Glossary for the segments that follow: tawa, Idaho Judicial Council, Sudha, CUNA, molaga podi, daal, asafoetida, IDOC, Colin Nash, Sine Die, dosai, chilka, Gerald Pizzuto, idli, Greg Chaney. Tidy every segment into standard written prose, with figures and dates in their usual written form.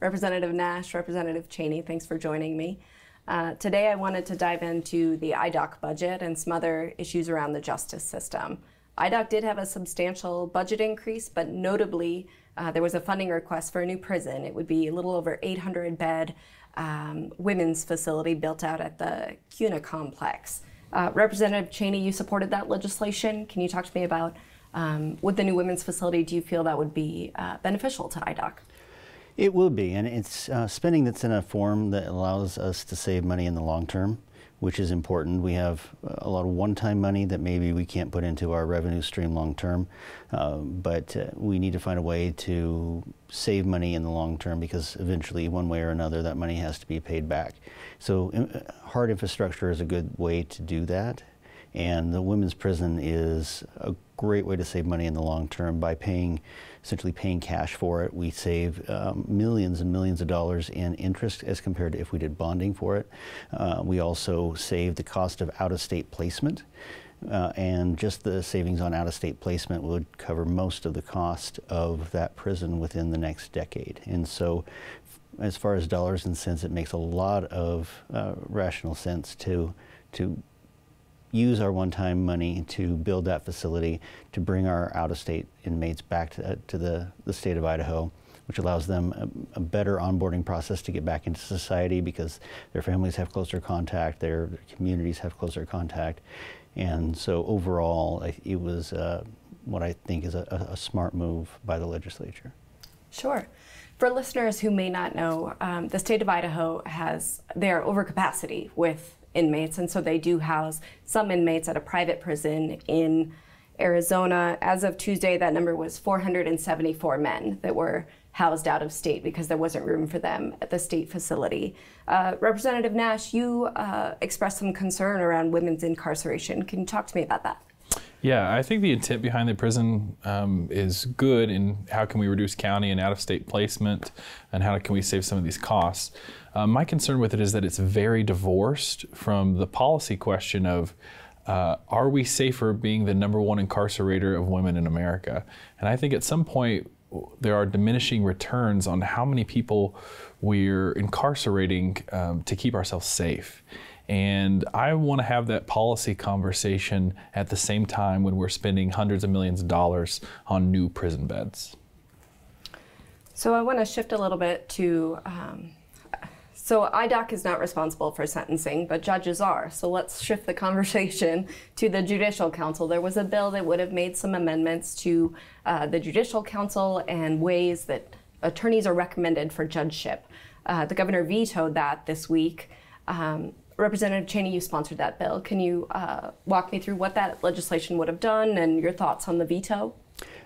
Representative Nash, Representative Chaney, thanks for joining me. Today I wanted to dive into the IDOC budget and some other issues around the justice system. IDOC did have a substantial budget increase, but notably there was a funding request for a new prison. It would be a little over 800-bed women's facility built out at the CUNA complex. Representative Chaney, you supported that legislation. Can you talk to me about with the new women's facility, do you feel that would be beneficial to IDOC? It will be, and it's spending that's in a form that allows us to save money in the long term, which is important. We have a lot of one-time money that maybe we can't put into our revenue stream long term, but we need to find a way to save money in the long term, because eventually, one way or another, that money has to be paid back. So hard infrastructure is a good way to do that, and the women's prison is a great way to save money in the long term by essentially paying cash for it. We save millions and millions of dollars in interest as compared to if we did bonding for it. We also save the cost of out-of-state placement, and just the savings on out-of-state placement would cover most of the cost of that prison within the next decade. And so as far as dollars and cents, it makes a lot of rational sense to use our one-time money to build that facility, to bring our out-of-state inmates back to the state of Idaho, which allows them a better onboarding process to get back into society, because their families have closer contact, their communities have closer contact. And so overall, it was what I think is a smart move by the legislature. Sure. For listeners who may not know, the state of Idaho has their overcapacity with inmates, and so they do house some inmates at a private prison in Arizona. As of Tuesday, that number was 474 men that were housed out of state because there wasn't room for them at the state facility. Representative Nash, you expressed some concern around women's incarceration. Can you talk to me about that? Yeah, I think the intent behind the prison is good in how can we reduce county and out-of-state placement, and how can we save some of these costs. My concern with it is that it's very divorced from the policy question of are we safer being the #1 incarcerator of women in America? And I think at some point there are diminishing returns on how many people we're incarcerating to keep ourselves safe. And I want to have that policy conversation at the same time when we're spending hundreds of millions of dollars on new prison beds. So I want to shift a little bit to, so IDOC is not responsible for sentencing, but judges are. So let's shift the conversation to the Judicial Council. There was a bill that would have made some amendments to the Judicial Council and ways that attorneys are recommended for judgeship. The governor vetoed that this week. Representative Chaney, you sponsored that bill. Can you walk me through what that legislation would have done and your thoughts on the veto?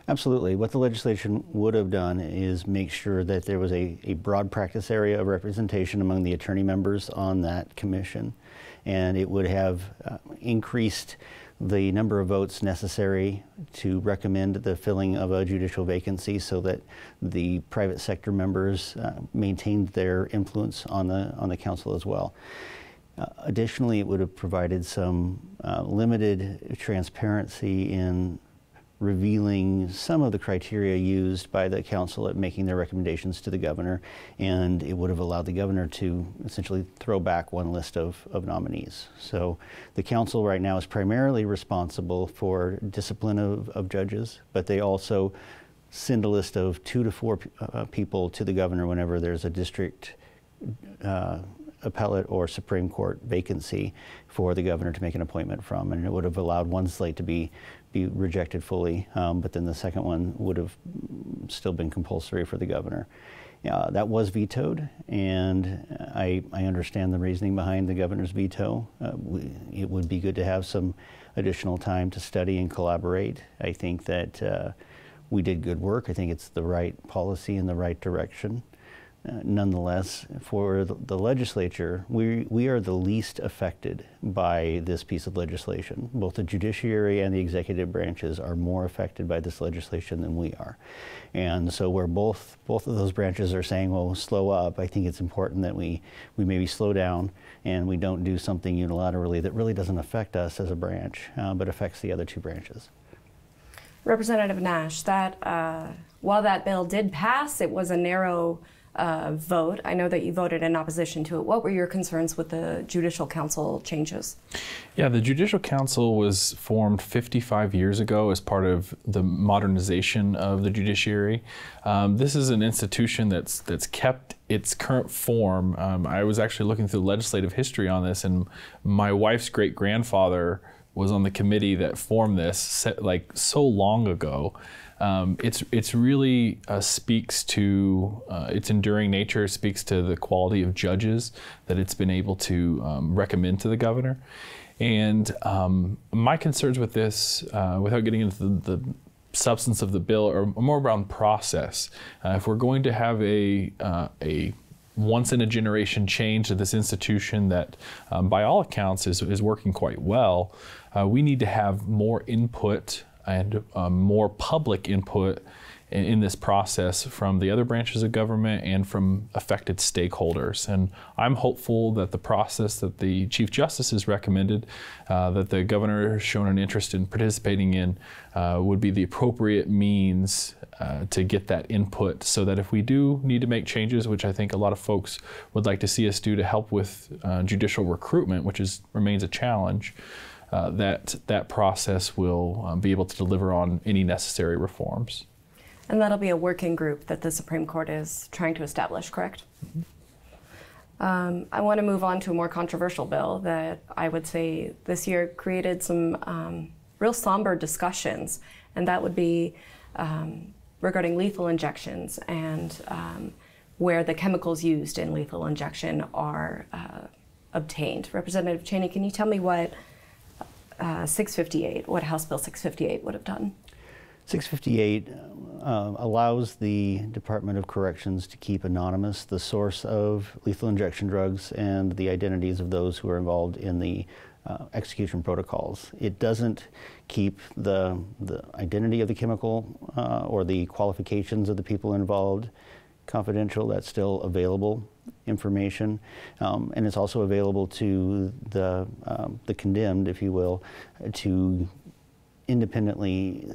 Absolutely. What the legislation would have done is make sure that there was a broad practice area of representation among the attorney members on that commission. And it would have increased the number of votes necessary to recommend the filling of a judicial vacancy, so that the private sector members maintained their influence on the council as well. Additionally, it would have provided some limited transparency in revealing some of the criteria used by the council at making their recommendations to the governor, and it would have allowed the governor to essentially throw back one list of nominees. So the council right now is primarily responsible for discipline of judges, but they also send a list of 2 to 4 people to the governor whenever there's a district appellate or Supreme Court vacancy for the governor to make an appointment from, and it would have allowed one slate to be rejected fully, but then the second one would have still been compulsory for the governor. That was vetoed, and I understand the reasoning behind the governor's veto. It would be good to have some additional time to study and collaborate. I think that we did good work. I think it's the right policy in the right direction. Nonetheless, for the legislature, we are the least affected by this piece of legislation. Both the judiciary and the executive branches are more affected by this legislation than we are. And so where both of those branches are saying, well, slow up, I think it's important that we maybe slow down and we don't do something unilaterally that really doesn't affect us as a branch, but affects the other two branches. Representative Nash, that while that bill did pass, it was a narrow vote. I know that you voted in opposition to it. What were your concerns with the Judicial Council changes? Yeah, the Judicial Council was formed 55 years ago as part of the modernization of the judiciary. This is an institution that's kept its current form. I was actually looking through legislative history on this, and my wife's great-grandfather was on the committee that formed this like so long ago. It's really speaks to its enduring nature, speaks to the quality of judges that it's been able to recommend to the governor. And my concerns with this, without getting into the substance of the bill, are more around process. If we're going to have a once in a generation change to this institution that by all accounts is working quite well, we need to have more input and more public input in this process from the other branches of government and from affected stakeholders. And I'm hopeful that the process that the Chief Justice has recommended, that the governor has shown an interest in participating in, would be the appropriate means to get that input, so that if we do need to make changes, which I think a lot of folks would like to see us do to help with judicial recruitment, which remains a challenge, that process will be able to deliver on any necessary reforms. And that'll be a working group that the Supreme Court is trying to establish, correct? Mm-hmm. I want to move on to a more controversial bill that I would say this year created some real somber discussions, and that would be regarding lethal injections and where the chemicals used in lethal injection are obtained. Representative Chaney, can you tell me what 658, what House Bill 658 would have done? 658 allows the Department of Corrections to keep anonymous the source of lethal injection drugs and the identities of those who are involved in the execution protocols. It doesn't keep the identity of the chemical or the qualifications of the people involved confidential. That's still available information, and it's also available to the condemned, if you will, to independently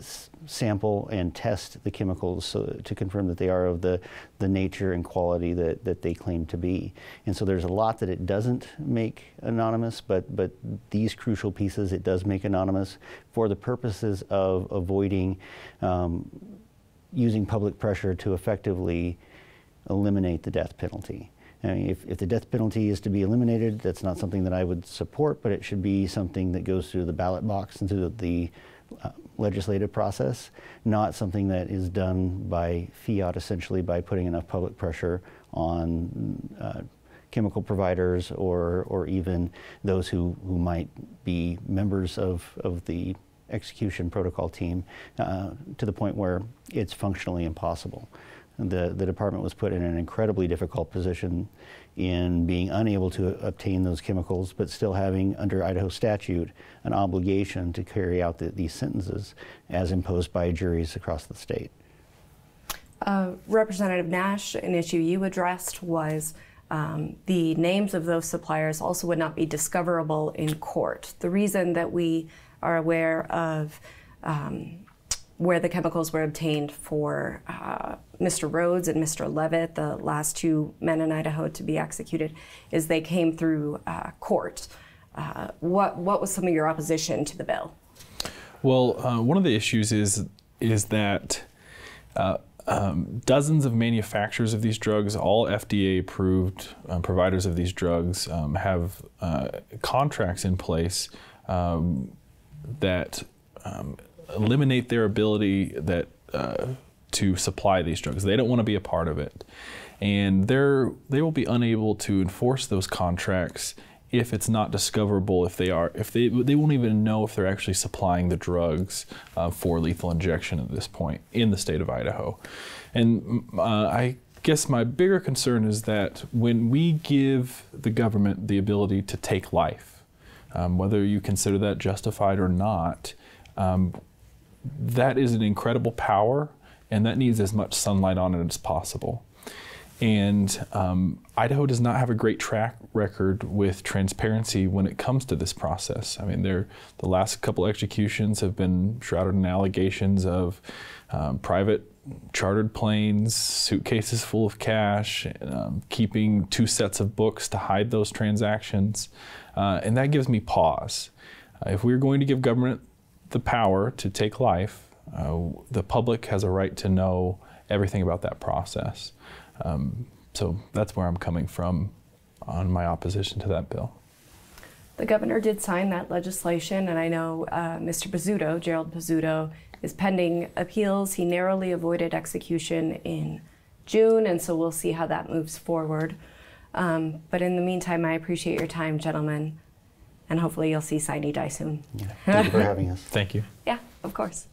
sample and test the chemicals to confirm that they are of the nature and quality that they claim to be. And so there's a lot that it doesn't make anonymous, but these crucial pieces it does make anonymous for the purposes of avoiding using public pressure to effectively eliminate the death penalty. I mean, if the death penalty is to be eliminated, that's not something that I would support, but it should be something that goes through the ballot box and through the legislative process, not something that is done by fiat, essentially, by putting enough public pressure on chemical providers or even those who might be members of the execution protocol team to the point where it's functionally impossible. The department was put in an incredibly difficult position in being unable to obtain those chemicals, but still having, under Idaho statute, an obligation to carry out these sentences as imposed by juries across the state. Representative Nash, an issue you addressed was the names of those suppliers also would not be discoverable in court. The reason that we are aware of where the chemicals were obtained for Mr. Rhodes and Mr. Leavitt, the last two men in Idaho to be executed, is they came through court. What was some of your opposition to the bill? Well, one of the issues is that dozens of manufacturers of these drugs, all FDA-approved providers of these drugs, have contracts in place that eliminate their ability to supply these drugs. They don't want to be a part of it, and they will be unable to enforce those contracts if it's not discoverable. If they won't even know if they're actually supplying the drugs for lethal injection at this point in the state of Idaho. And I guess my bigger concern is that when we give the government the ability to take life, whether you consider that justified or not, that is an incredible power, and that needs as much sunlight on it as possible. And Idaho does not have a great track record with transparency when it comes to this process. I mean, the last couple executions have been shrouded in allegations of private chartered planes, suitcases full of cash, keeping two sets of books to hide those transactions. And that gives me pause. If we're going to give government the power to take life, the public has a right to know everything about that process. So that's where I'm coming from on my opposition to that bill. The governor did sign that legislation, and I know Mr. Pizzuto, Gerald Pizzuto, is pending appeals. He narrowly avoided execution in June, and so we'll see how that moves forward. But in the meantime, I appreciate your time, gentlemen, and hopefully you'll see Sine Die soon. Yeah. Thank you for having us. Thank you. Yeah, of course.